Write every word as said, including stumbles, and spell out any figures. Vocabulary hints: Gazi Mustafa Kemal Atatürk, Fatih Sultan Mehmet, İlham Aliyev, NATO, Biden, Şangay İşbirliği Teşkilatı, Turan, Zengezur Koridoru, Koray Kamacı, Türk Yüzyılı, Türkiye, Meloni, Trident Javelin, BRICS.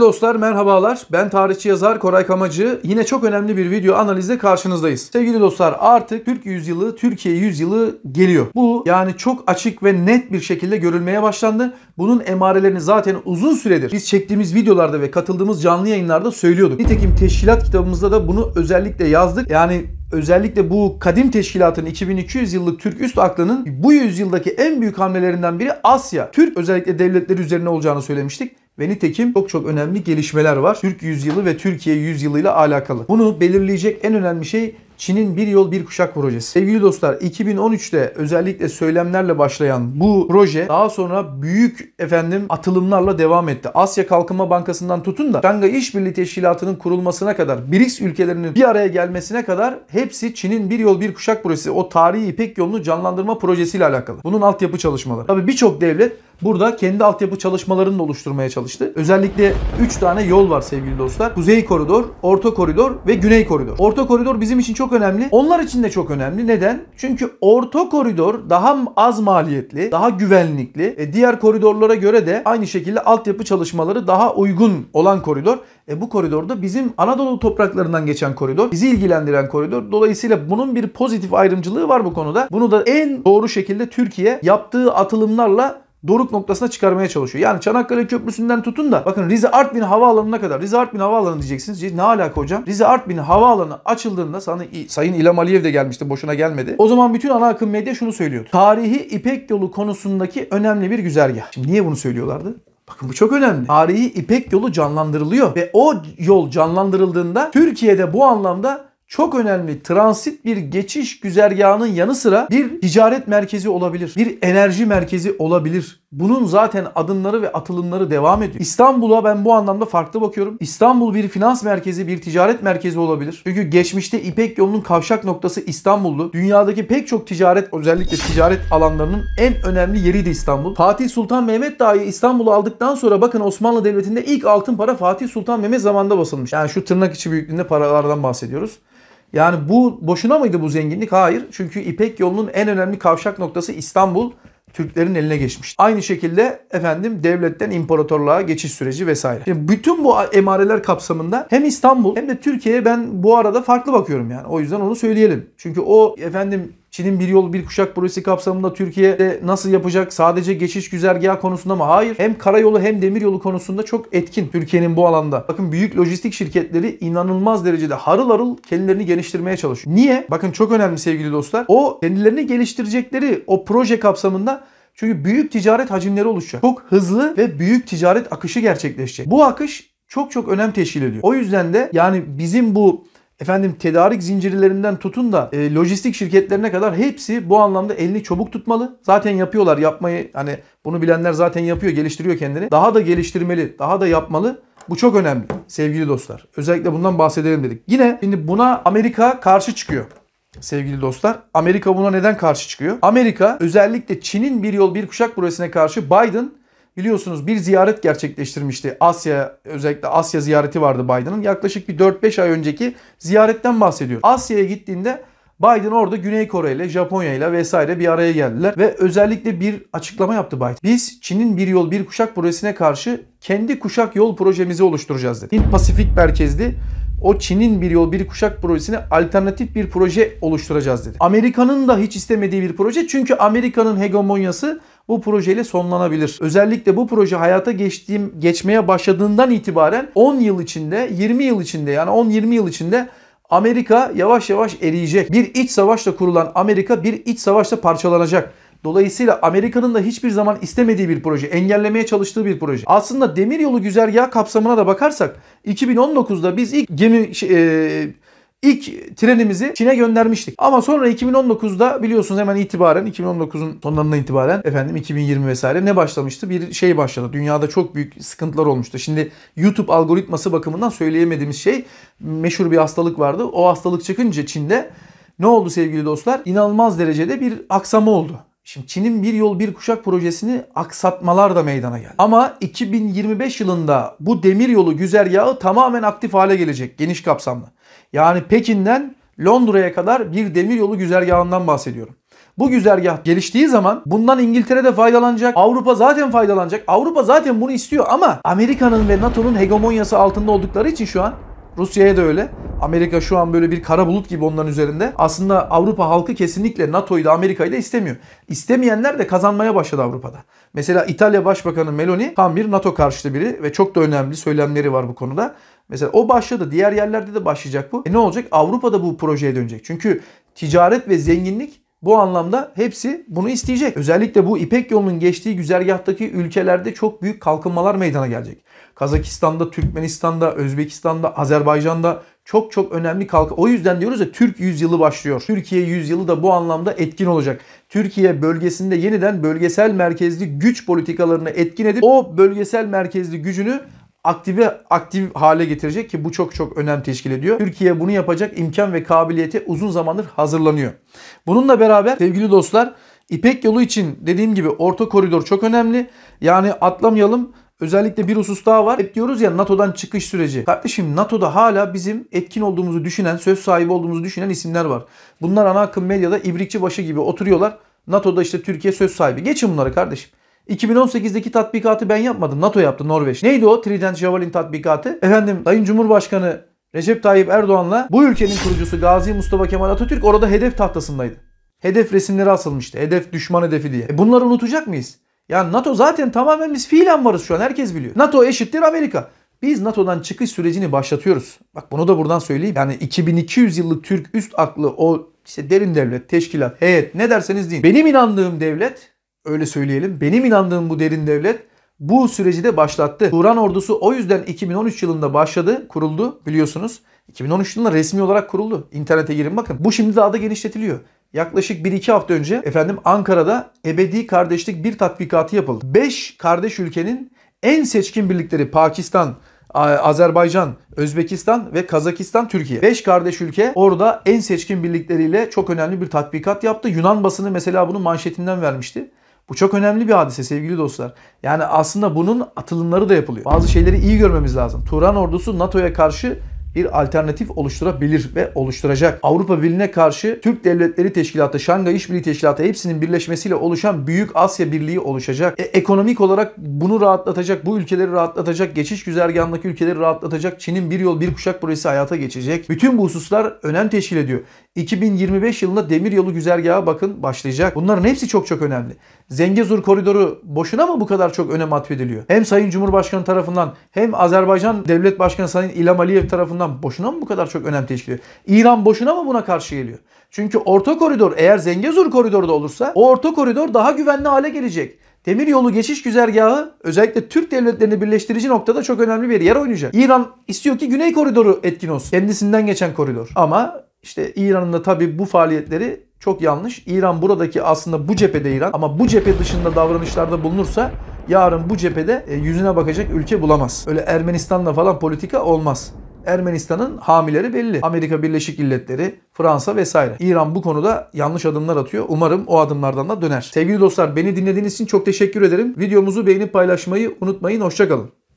Dostlar merhabalar, ben tarihçi yazar Koray Kamacı. Yine çok önemli bir video analizle karşınızdayız. Sevgili dostlar, artık Türk Yüzyılı, Türkiye Yüzyılı geliyor. Bu yani çok açık ve net bir şekilde görülmeye başlandı. Bunun emarelerini zaten uzun süredir biz çektiğimiz videolarda ve katıldığımız canlı yayınlarda söylüyorduk. Nitekim teşkilat kitabımızda da bunu özellikle yazdık. Yani özellikle bu kadim teşkilatın iki bin iki yüz yıllık Türk üst aklının bu yüzyıldaki en büyük hamlelerinden biri Asya, Türk özellikle devletleri üzerine olacağını söylemiştik. Ve nitekim çok çok önemli gelişmeler var Türk Yüzyılı ve Türkiye Yüzyılı ile alakalı. Bunu belirleyecek en önemli şey Çin'in bir yol bir kuşak projesi. Sevgili dostlar, iki bin on üçte özellikle söylemlerle başlayan bu proje daha sonra büyük efendim atılımlarla devam etti. Asya Kalkınma Bankası'ndan tutun da Şangay İşbirliği Teşkilatı'nın kurulmasına kadar, B R I C S ülkelerinin bir araya gelmesine kadar hepsi Çin'in bir yol bir kuşak projesi, o tarihi İpek yolunu canlandırma projesiyle alakalı. Bunun altyapı çalışmaları. Tabii birçok devlet burada kendi altyapı çalışmalarını da oluşturmaya çalıştı. Özellikle üç tane yol var sevgili dostlar. Kuzey Koridor, Orta Koridor ve Güney Koridor. Orta Koridor bizim için çok önemli. Onlar için de çok önemli. Neden? Çünkü Orta Koridor daha az maliyetli, daha güvenlikli. E diğer koridorlara göre de aynı şekilde altyapı çalışmaları daha uygun olan koridor. E bu koridorda bizim Anadolu topraklarından geçen koridor, bizi ilgilendiren koridor. Dolayısıyla bunun bir pozitif ayrımcılığı var bu konuda. Bunu da en doğru şekilde Türkiye yaptığı atılımlarla doruk noktasına çıkarmaya çalışıyor. Yani Çanakkale Köprüsü'nden tutun da bakın Rize Artvin Havaalanı'na kadar. Rize Artvin Havaalanı diyeceksiniz. Ne alaka hocam? Rize Artvin Havaalanı açıldığında sana, Sayın İlham Aliyev de gelmişti, boşuna gelmedi. O zaman bütün ana akım medya şunu söylüyordu: tarihi İpek yolu konusundaki önemli bir güzergah. Şimdi niye bunu söylüyorlardı? Bakın bu çok önemli. Tarihi İpek yolu canlandırılıyor ve o yol canlandırıldığında Türkiye'de bu anlamda çok önemli transit bir geçiş güzergahının yanı sıra bir ticaret merkezi olabilir. Bir enerji merkezi olabilir. Bunun zaten adımları ve atılımları devam ediyor. İstanbul'a ben bu anlamda farklı bakıyorum. İstanbul bir finans merkezi, bir ticaret merkezi olabilir. Çünkü geçmişte İpek yolunun kavşak noktası İstanbul'du. Dünyadaki pek çok ticaret, özellikle ticaret alanlarının en önemli yeriydi İstanbul. Fatih Sultan Mehmet dahi İstanbul'u aldıktan sonra bakın Osmanlı Devleti'nde ilk altın para Fatih Sultan Mehmet zamanında basılmış. Yani şu tırnak içi büyüklüğünde paralardan bahsediyoruz. Yani bu boşuna mıydı bu zenginlik? Hayır. Çünkü İpek yolunun en önemli kavşak noktası İstanbul Türklerin eline geçmiş. Aynı şekilde efendim devletten imparatorluğa geçiş süreci vesaire. Şimdi bütün bu emareler kapsamında hem İstanbul hem de Türkiye'ye ben bu arada farklı bakıyorum yani. O yüzden onu söyleyelim. Çünkü o efendim Çin'in bir yol bir kuşak projesi kapsamında Türkiye'de nasıl yapacak? Sadece geçiş güzergahı konusunda mı? Hayır. Hem karayolu hem demiryolu konusunda çok etkin Türkiye'nin bu alanda. Bakın büyük lojistik şirketleri inanılmaz derecede harıl harıl kendilerini geliştirmeye çalışıyor. Niye? Bakın çok önemli sevgili dostlar. O kendilerini geliştirecekleri o proje kapsamında, çünkü büyük ticaret hacimleri oluşacak. Çok hızlı ve büyük ticaret akışı gerçekleşecek. Bu akış çok çok önem teşkil ediyor. O yüzden de yani bizim bu efendim tedarik zincirlerinden tutun da e, lojistik şirketlerine kadar hepsi bu anlamda elini çabuk tutmalı. Zaten yapıyorlar, yapmayı hani bunu bilenler zaten yapıyor, geliştiriyor kendini. Daha da geliştirmeli, daha da yapmalı. Bu çok önemli sevgili dostlar. Özellikle bundan bahsedelim dedik. Yine şimdi buna Amerika karşı çıkıyor. Sevgili dostlar, Amerika buna neden karşı çıkıyor? Amerika özellikle Çin'in bir yol bir kuşak projesine karşı Biden biliyorsunuz bir ziyaret gerçekleştirmişti. Asya, özellikle Asya ziyareti vardı Biden'ın. Yaklaşık bir dört beş ay önceki ziyaretten bahsediyor. Asya'ya gittiğinde Biden orada Güney Kore ile, Japonya ile vesaire bir araya geldiler ve özellikle bir açıklama yaptı Biden. Biz Çin'in bir yol bir kuşak projesine karşı kendi kuşak yol projemizi oluşturacağız dedi. Hint Pasifik merkezli o Çin'in bir yol bir kuşak projesine alternatif bir proje oluşturacağız dedi. Amerika'nın da hiç istemediği bir proje, çünkü Amerika'nın hegemonyası bu projeyle sonlanabilir. Özellikle bu proje hayata geçtiğim, geçmeye başladığından itibaren on yıl içinde, yirmi yıl içinde, yani on yirmi yıl içinde Amerika yavaş yavaş eriyecek. Bir iç savaşla kurulan Amerika bir iç savaşla parçalanacak. Dolayısıyla Amerika'nın da hiçbir zaman istemediği bir proje, engellemeye çalıştığı bir proje. Aslında demiryolu güzergahı kapsamına da bakarsak iki bin on dokuzda biz ilk gemi şey, ilk trenimizi Çin'e göndermiştik. Ama sonra iki bin on dokuzda biliyorsunuz hemen itibaren iki bin on dokuzun sonlarına itibaren efendim iki bin yirmi vesaire ne başlamıştı? Bir şey başladı. Dünyada çok büyük sıkıntılar olmuştu. Şimdi YouTube algoritması bakımından söyleyemediğimiz şey, meşhur bir hastalık vardı. O hastalık çıkınca Çin'de ne oldu sevgili dostlar? İnanılmaz derecede bir aksama oldu. Şimdi Çin'in bir yol bir kuşak projesini aksatmalar da meydana geldi. Ama iki bin yirmi beş yılında bu demiryolu güzergahı tamamen aktif hale gelecek, geniş kapsamlı. Yani Pekin'den Londra'ya kadar bir demiryolu güzergahından bahsediyorum. Bu güzergah geliştiği zaman bundan İngiltere de faydalanacak. Avrupa zaten faydalanacak. Avrupa zaten bunu istiyor ama Amerika'nın ve NATO'nun hegemonyası altında oldukları için şu an Rusya'ya da öyle. Amerika şu an böyle bir kara bulut gibi onların üzerinde. Aslında Avrupa halkı kesinlikle NATO'yu da Amerika'yı da istemiyor. İstemeyenler de kazanmaya başladı Avrupa'da. Mesela İtalya Başbakanı Meloni tam bir NATO karşıtı biri ve çok da önemli söylemleri var bu konuda. Mesela o başladı. Diğer yerlerde de başlayacak bu. E ne olacak? Avrupa'da bu projeye dönecek. Çünkü ticaret ve zenginlik bu anlamda hepsi bunu isteyecek. Özellikle bu İpek yolunun geçtiği güzergahtaki ülkelerde çok büyük kalkınmalar meydana gelecek. Kazakistan'da, Türkmenistan'da, Özbekistan'da, Azerbaycan'da çok çok önemli kalk. O yüzden diyoruz ya Türk yüzyılı başlıyor. Türkiye yüzyılı da bu anlamda etkin olacak. Türkiye bölgesinde yeniden bölgesel merkezli güç politikalarını etkin edip o bölgesel merkezli gücünü aktive aktif hale getirecek ki bu çok çok önem teşkil ediyor. Türkiye bunu yapacak imkan ve kabiliyete uzun zamandır hazırlanıyor. Bununla beraber sevgili dostlar İpek yolu için dediğim gibi orta koridor çok önemli. Yani atlamayalım. Özellikle bir husus daha var. Hep diyoruz ya NATO'dan çıkış süreci. Kardeşim NATO'da hala bizim etkin olduğumuzu düşünen, söz sahibi olduğumuzu düşünen isimler var. Bunlar ana akım medyada ibrikçi başı gibi oturuyorlar. NATO'da işte Türkiye söz sahibi. Geçin bunları kardeşim. iki bin on sekizdeki tatbikatı ben yapmadım. NATO yaptı, Norveç. Neydi o Trident Javelin tatbikatı? Efendim Sayın Cumhurbaşkanı Recep Tayyip Erdoğan'la bu ülkenin kurucusu Gazi Mustafa Kemal Atatürk orada hedef tahtasındaydı. Hedef resimleri asılmıştı. Hedef düşman hedefi diye. E bunları unutacak mıyız? Yani NATO zaten tamamen biz fiilen varız şu an. Herkes biliyor. NATO eşittir Amerika. Biz NATO'dan çıkış sürecini başlatıyoruz. Bak bunu da buradan söyleyeyim. Yani iki bin iki yüz yıllık Türk üst aklı o işte derin devlet, teşkilat, heyet ne derseniz deyin. Benim inandığım devlet öyle söyleyelim. Benim inandığım bu derin devlet bu süreci de başlattı. Turan ordusu o yüzden iki bin on üç yılında başladı, kuruldu biliyorsunuz. iki bin on üç yılında resmi olarak kuruldu. İnternete girin bakın. Bu şimdi daha da genişletiliyor. Yaklaşık bir iki hafta önce efendim Ankara'da ebedi kardeşlik bir tatbikatı yapıldı. beş kardeş ülkenin en seçkin birlikleri Pakistan, Azerbaycan, Özbekistan ve Kazakistan, Türkiye. beş kardeş ülke orada en seçkin birlikleriyle çok önemli bir tatbikat yaptı. Yunan basını mesela bunu manşetinden vermişti. Bu çok önemli bir hadise sevgili dostlar. Yani aslında bunun atılımları da yapılıyor. Bazı şeyleri iyi görmemiz lazım. Turan ordusu NATO'ya karşı bir alternatif oluşturabilir ve oluşturacak. Avrupa Birliği'ne karşı Türk Devletleri Teşkilatı, Şangay İşbirliği Teşkilatı hepsinin birleşmesiyle oluşan Büyük Asya Birliği oluşacak. E, ekonomik olarak bunu rahatlatacak, bu ülkeleri rahatlatacak, geçiş güzergahındaki ülkeleri rahatlatacak. Çin'in bir yol bir kuşak projesi hayata geçecek. Bütün bu hususlar önem teşkil ediyor. iki bin yirmi beş yılında demiryolu güzergahı bakın başlayacak. Bunların hepsi çok çok önemli. Zengezur Koridoru boşuna mı bu kadar çok önem atfediliyor? Hem Sayın Cumhurbaşkanı tarafından hem Azerbaycan Devlet Başkanı Sayın İlham Aliyev tarafından boşuna mı bu kadar çok önem teşkil ediyor? İran boşuna mı buna karşı geliyor? Çünkü orta koridor eğer Zengezur Koridoru da olursa o orta koridor daha güvenli hale gelecek. Demiryolu geçiş güzergahı özellikle Türk devletlerini birleştirici noktada çok önemli bir yer oynayacak. İran istiyor ki Güney Koridoru etkin olsun. Kendisinden geçen koridor. Ama İşte İran'ın da tabii bu faaliyetleri çok yanlış. İran buradaki aslında bu cephede İran ama bu cephe dışında davranışlarda bulunursa yarın bu cephede yüzüne bakacak ülke bulamaz. Öyle Ermenistan'la falan politika olmaz. Ermenistan'ın hamileri belli. Amerika Birleşik Devletleri, Fransa vesaire. İran bu konuda yanlış adımlar atıyor. Umarım o adımlardan da döner. Sevgili dostlar beni dinlediğiniz için çok teşekkür ederim. Videomuzu beğenip paylaşmayı unutmayın. Hoşça kalın.